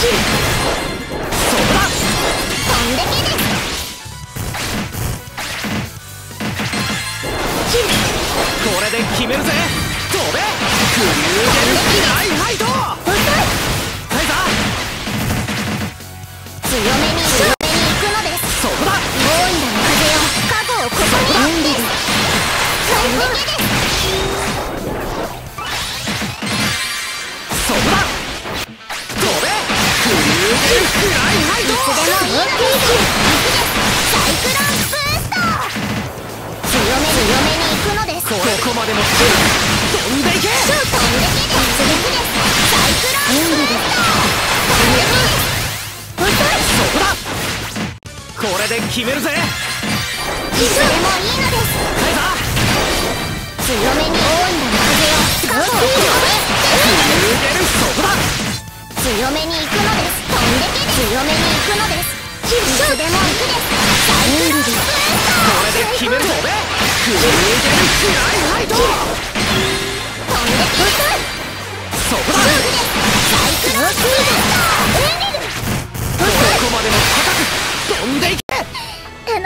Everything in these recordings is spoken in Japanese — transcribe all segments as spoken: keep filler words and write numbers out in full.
楽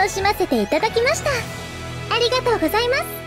しませていただきました。ありがとうございます。